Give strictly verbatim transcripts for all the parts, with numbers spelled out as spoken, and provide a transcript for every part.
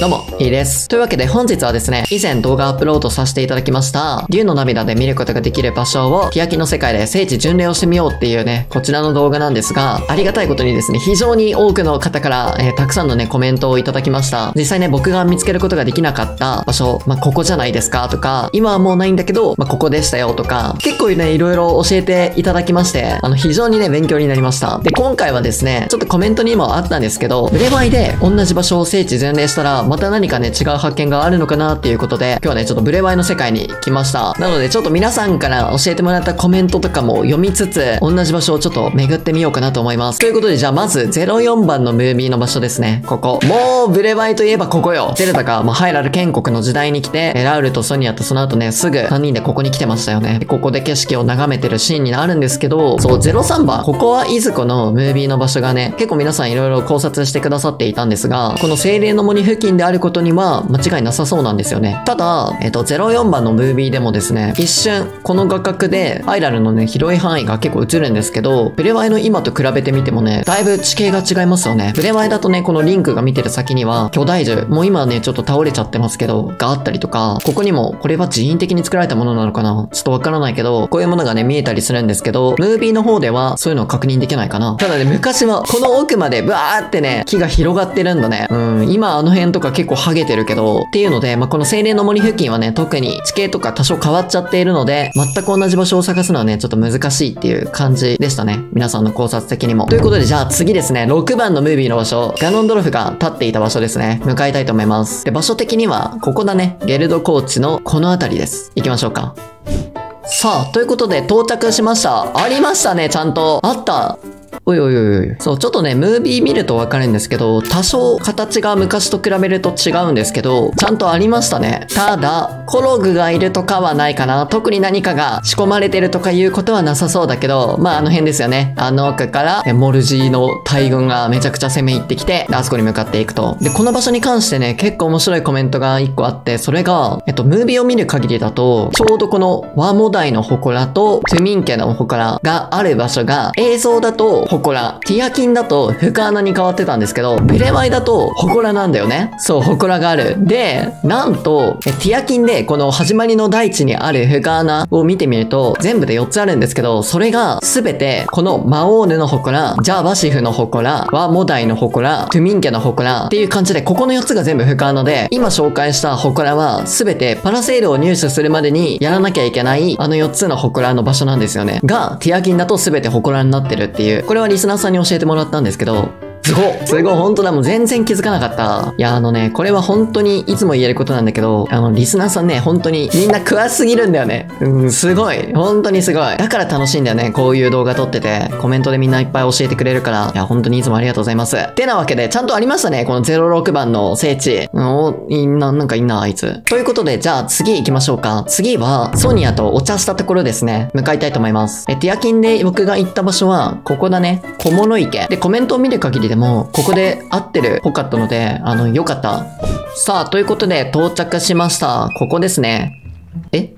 どうも、いいです。というわけで本日はですね、以前動画アップロードさせていただきました、竜の涙で見ることができる場所を、欅の世界で聖地巡礼をしてみようっていうね、こちらの動画なんですが、ありがたいことにですね、非常に多くの方から、えー、たくさんのね、コメントをいただきました。実際ね、僕が見つけることができなかった場所、まあ、ここじゃないですかとか、今はもうないんだけど、まあ、ここでしたよとか、結構ね、いろいろ教えていただきまして、あの、非常にね、勉強になりました。で、今回はですね、ちょっとコメントにもあったんですけど、ブレマイで同じ場所を聖地巡礼したら、また何かね、違う発見があるのかなっていうことで、今日はね、ちょっとブレワイの世界に来ました。なので、ちょっと皆さんから教えてもらったコメントとかも読みつつ、同じ場所をちょっと巡ってみようかなと思います。ということで、じゃあまず、ゼロよんばんのムービーの場所ですね。ここ。もう、ブレワイといえばここよ。ゼルダが、まあ、ハイラル建国の時代に来て、ラウルとソニアとその後ね、すぐさんにんでここに来てましたよね。でここで景色を眺めてるシーンになるんですけど、そう、ゼロさんばん。ここはイズコのムービーの場所がね、結構皆さんいろいろ考察してくださっていたんですが、この精霊の森付近であることには間違いなさそうなんですよね。ただ、えっと、ゼロよんばんのムービーでもですね、一瞬、この画角で、ハイラルのね、広い範囲が結構映るんですけど、ブレワイの今と比べてみてもね、だいぶ地形が違いますよね。ブレワイだとね、このリンクが見てる先には、巨大樹、もう今はね、ちょっと倒れちゃってますけど、があったりとか、ここにも、これは人為的に作られたものなのかな？ちょっとわからないけど、こういうものがね、見えたりするんですけど、ムービーの方では、そういうのを確認できないかな。ただね、昔は、この奥まで、バーってね、木が広がってるんだね。うん、今あの辺とか結構ハゲてるけど、っていうので、まあ、この精霊の森付近はね、特に地形とか多少変わっちゃっているので、全く同じ場所を探すのはね、ちょっと難しいっていう感じでしたね。皆さんの考察的にも。ということで、じゃあ次ですね、ろくばんのムービーの場所、ガノンドルフが立っていた場所ですね、向かいたいと思います。で、場所的には、ここだね、ゲルドコーチのこの辺りです。行きましょうか。さあ、ということで、到着しました。ありましたね、ちゃんと。あった。おいおいおい。そう、ちょっとね、ムービー見るとわかるんですけど、多少形が昔と比べると違うんですけど、ちゃんとありましたね。ただ、コログがいるとかはないかな。特に何かが仕込まれてるとかいうことはなさそうだけど、まああの辺ですよね。あの奥から、モルジーの大軍がめちゃくちゃ攻め入ってきて、あそこに向かっていくと。で、この場所に関してね、結構面白いコメントがいっこあって、それが、えっと、ムービーを見る限りだと、ちょうどこのワモダイの祠と、トゥミン家の祠がある場所が、映像だと、祠。ティアキンだと、深穴に変わってたんですけど、ブレワイだと、祠なんだよね。そう、祠がある。で、なんと、え、ティアキンで、この始まりの大地にある深穴を見てみると、全部でよっつあるんですけど、それが、すべて、このマオーヌの祠、ジャーバシフの祠、ワモダイの祠、トゥミン家の祠っていう感じで、ここのよっつが全部深穴で、今紹介した祠は、すべてパラセールを入手するまでにやらなきゃいけない、あのよっつの祠の場所なんですよね。が、ティアキンだとすべて祠になってるっていう。これはリスナーさんに教えてもらったんですけど、すごいすごい本当だ、もう全然気づかなかった。いや、あのね、これは本当にいつも言えることなんだけど、あの、リスナーさんね、本当にみんな詳しすぎるんだよね。うん、すごい。本当にすごい。だから楽しいんだよね、こういう動画撮ってて。コメントでみんないっぱい教えてくれるから、いや、本当にいつもありがとうございます。てなわけで、ちゃんとありましたね、このゼロろくばんの聖地。お、いんな、なんかいんな、あいつ。ということで、じゃあ次行きましょうか。次は、ソニアとお茶したところですね。向かいたいと思います。え、ティアキンで僕が行った場所は、ここだね。小物池。で、コメントを見る限りでも、ここで合ってるっぽかったので、あの、よかった。さあ、ということで、到着しました。ここですね。え？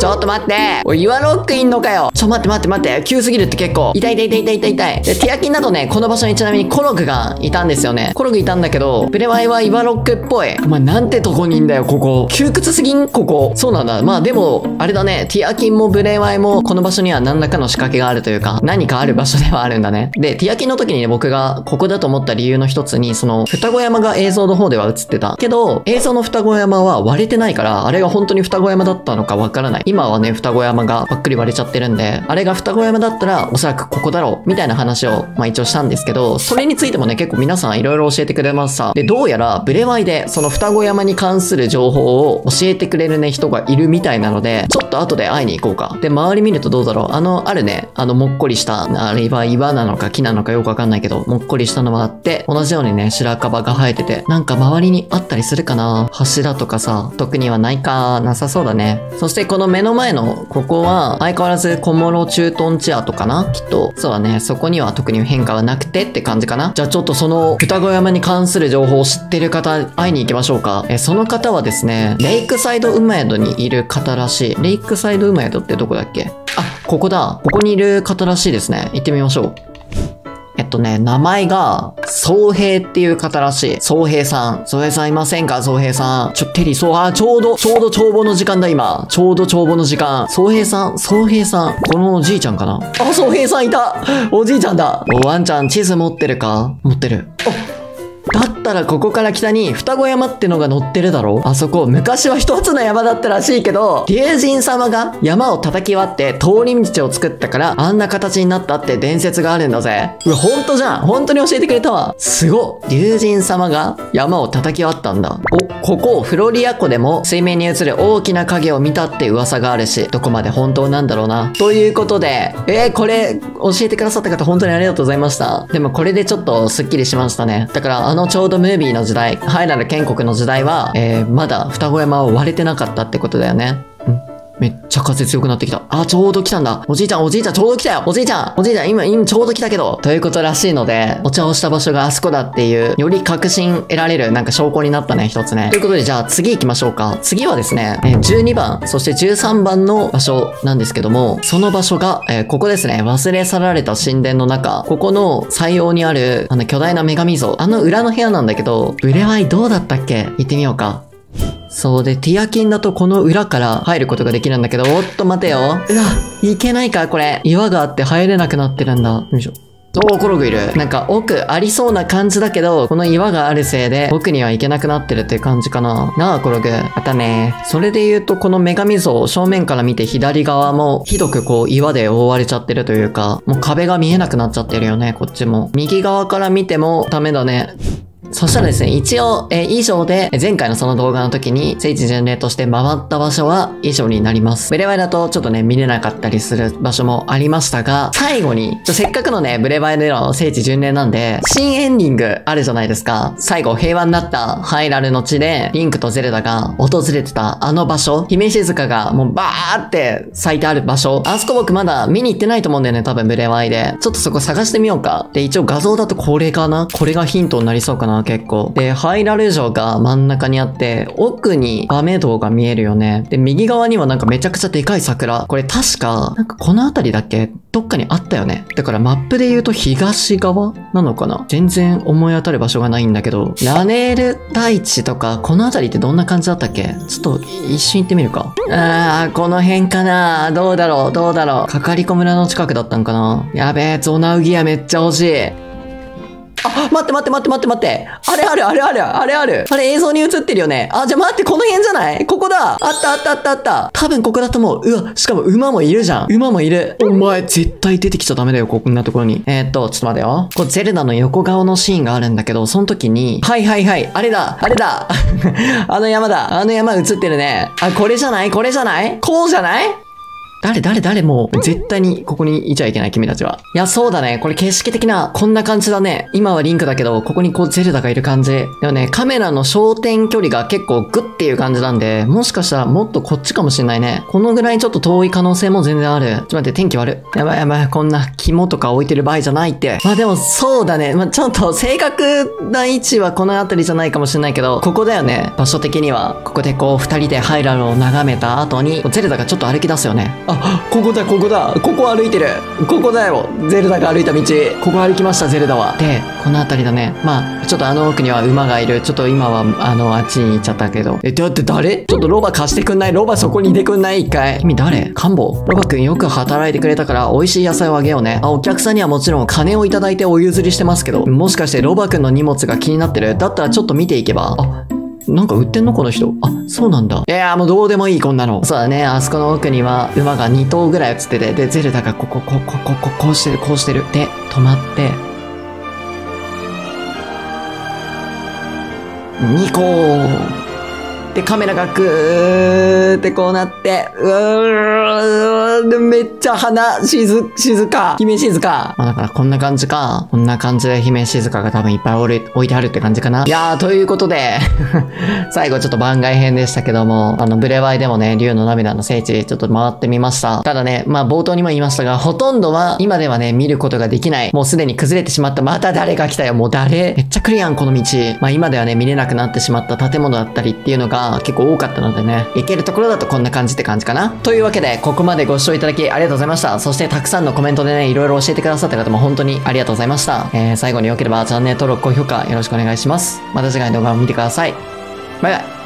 ちょっと待っておい、岩ロックいんのかよ。ちょ、待って待って待って。急すぎるって結構。痛い痛い痛い痛い痛い痛い。で、ティアキンだとね、この場所にちなみにコログがいたんですよね。コログいたんだけど、ブレワイは岩ロックっぽい。お前なんてとこにいんだよ、ここ。窮屈すぎんここ。そうなんだ。まあでも、あれだね。ティアキンもブレワイも、この場所には何らかの仕掛けがあるというか、何かある場所ではあるんだね。で、ティアキンの時にね、僕がここだと思った理由の一つに、その、双子山が映像の方では映ってた。けど、映像の双子山は割れてないから、あれが本当に双子山だったのかわからない。今はね、双子山がばっくり割れちゃってるんで、あれが双子山だったら、おそらくここだろう、みたいな話を、まあ一応したんですけど、それについてもね、結構皆さんいろいろ教えてくれました。で、どうやら、ブレワイで、その双子山に関する情報を教えてくれるね、人がいるみたいなので、ちょっと後で会いに行こうか。で、周り見るとどうだろう。あの、あるね、あの、もっこりした、あれは岩なのか木なのかよくわかんないけど、もっこりしたのはあって、同じようにね、白樺が生えてて、なんか周りにあったりするかな？柱とかさ、特にはないか、なさそうだね。そして、この目目の前の、ここは、相変わらず、小諸駐屯地跡かな？きっと。そうだね。そこには特に変化はなくてって感じかな。じゃあちょっとその、双子山に関する情報を知ってる方、会いに行きましょうか。え、その方はですね、レイクサイドウマヤドにいる方らしい。レイクサイドウマヤドってどこだっけ？あ、ここだ。ここにいる方らしいですね。行ってみましょう。えっとね、名前が、宗平っていう方らしい。宗平さん。宗平さんいませんか？宗平さん。ちょ、テリー、そう、あ、ちょうど、ちょうど帳簿の時間だ、今。ちょうど帳簿の時間。宗平さん、宗平さん。このおじいちゃんかな？あ、宗平さんいた！おじいちゃんだ！お、ワンちゃん、地図持ってるか？持ってる。あ、だったらここから北に双子山ってのが載ってるだろう。あそこ昔は一つの山だったらしいけど、龍神様が山を叩き割って通り道を作ったからあんな形になったって伝説があるんだぜ。うわ、ほんとじゃん。本当に教えてくれたわ。すごっ。龍神様が山を叩き割ったんだ。お、ここフロリア湖でも水面に映る大きな影を見たって噂があるし、どこまで本当なんだろうな。ということで、えー、これ教えてくださった方本当にありがとうございました。でもこれでちょっとスッキリしましたね。だからあのちょうどムービーの時代、ハイラル建国の時代は、えー、まだ双子山を割れてなかったってことだよね。めっちゃ風強くなってきた。あ、ちょうど来たんだ。おじいちゃん、おじいちゃん、ちょうど来たよ。おじいちゃん、おじいちゃん、今、今、ちょうど来たけど。ということらしいので、お茶をした場所があそこだっていう、より確信得られる、なんか証拠になったね、一つね。ということで、じゃあ次行きましょうか。次はですね、えー、じゅうにばん、そしてじゅうさんばんの場所なんですけども、その場所が、えー、ここですね、忘れ去られた神殿の中、ここの採用にある、あの、巨大な女神像、あの裏の部屋なんだけど、ブレワイどうだったっけ？行ってみようか。そうで、ティアキンだとこの裏から入ることができるんだけど、おっと待てよ。うわ、いけないか、これ。岩があって入れなくなってるんだ。よいしょ。おー、コログいる。なんか奥ありそうな感じだけど、この岩があるせいで奥には行けなくなってるっていう感じかな。なあ、コログ。またね。それで言うと、この女神像を正面から見て左側もひどくこう岩で覆われちゃってるというか、もう壁が見えなくなっちゃってるよね、こっちも。右側から見てもダメだね。そしたらですね、一応、えー、以上で、前回のその動画の時に、聖地巡礼として回った場所は以上になります。ブレワイだとちょっとね、見れなかったりする場所もありましたが、最後に、ちょ、せっかくのね、ブレワイでの聖地巡礼なんで、新エンディングあるじゃないですか。最後、平和になったハイラルの地で、リンクとゼルダが訪れてたあの場所、姫静香がもうバーって咲いてある場所、あそこ僕まだ見に行ってないと思うんだよね、多分ブレワイで。ちょっとそこ探してみようか。で、一応画像だとこれかな？これがヒントになりそうかな。結構で、ハイラル城が真ん中にあって、奥にバメ堂が見えるよね。で、右側にはなんかめちゃくちゃでかい桜。これ確かなんかこの辺りだっけ、どっかにあったよね。だからマップで言うと東側なのかな。全然思い当たる場所がないんだけど、ラネール大地とかこの辺りってどんな感じだったっけ。ちょっと一瞬行ってみるか。あー、この辺かな。どうだろうどうだろう。かかりこ村の近くだったんかな。やべえ、ゾナウギアめっちゃ欲しい。あ、待って待って待って待って待って。あれあるあれあるあれある。あれ映像に映ってるよね。あ、じゃあ待って、この辺じゃない？ここだ。あったあったあったあった。多分ここだと思う。うわ、しかも馬もいるじゃん。馬もいる。お前、絶対出てきちゃダメだよ、こんなところに。えーっと、ちょっと待てよ。こう、ゼルダの横顔のシーンがあるんだけど、その時に、はいはいはい、あれだ、あれだ。あの山だ。あの山映ってるね。あ、これじゃない？これじゃない？こうじゃない？誰誰誰もう、絶対にここにいちゃいけない、君たちは。いや、そうだね。これ景色的な、こんな感じだね。今はリンクだけど、ここにこうゼルダがいる感じ。でもね、カメラの焦点距離が結構グッっていう感じなんで、もしかしたらもっとこっちかもしんないね。このぐらいちょっと遠い可能性も全然ある。ちょっと待って、天気悪い。やばいやばい、こんな肝とか置いてる場合じゃないって。まあでも、そうだね。まあちょっと正確な位置はこの辺りじゃないかもしんないけど、ここだよね。場所的には。ここでこう、二人でハイラルを眺めた後に、ゼルダがちょっと歩き出すよね。あ、ここだ、ここだ、ここ歩いてる、ここだよ、ゼルダが歩いた道、ここ歩きました、ゼルダは。で、この辺りだね。まあ、ちょっとあの奥には馬がいる。ちょっと今は、あの、あっちに行っちゃったけど。え、だって誰？ちょっとロバ貸してくんない？ロバそこにいてくんない？一回。君誰？カンボ？ロバくんよく働いてくれたから、美味しい野菜をあげようね。あ、お客さんにはもちろん金をいただいてお譲りしてますけど、もしかしてロバくんの荷物が気になってる？だったらちょっと見ていけば。あ、なんか売ってんのこの人。あ、そうなんだ。いや、もうどうでもいい、こんなの。そうだね。あそこの奥には馬がに頭ぐらい映ってて、で、ゼルダがここ、ここ、ここ、こうしてる、こうしてる。で、止まって。にこう。で、カメラがグーってこうなって、うー、で、めっちゃ鼻、静、静か。姫静か。まあだからこんな感じか。こんな感じで姫静かが多分いっぱい置いてあるって感じかな。いやー、ということで、最後ちょっと番外編でしたけども、あの、ブレワイでもね、竜の涙の聖地、ちょっと回ってみました。ただね、まあ冒頭にも言いましたが、ほとんどは今ではね、見ることができない。もうすでに崩れてしまった。また誰が来たよ、もう誰？めっちゃ来るやん、この道。まあ今ではね、見れなくなってしまった建物だったりっていうのが、が結構多かったのでね、いけるところだとこんな感じって感じかな。というわけで、ここまでご視聴いただきありがとうございました。そしてたくさんのコメントでね、いろいろ教えてくださった方も本当にありがとうございました。えー、最後に良ければチャンネル登録、高評価よろしくお願いします。また次回の動画を見てください。バイバイ。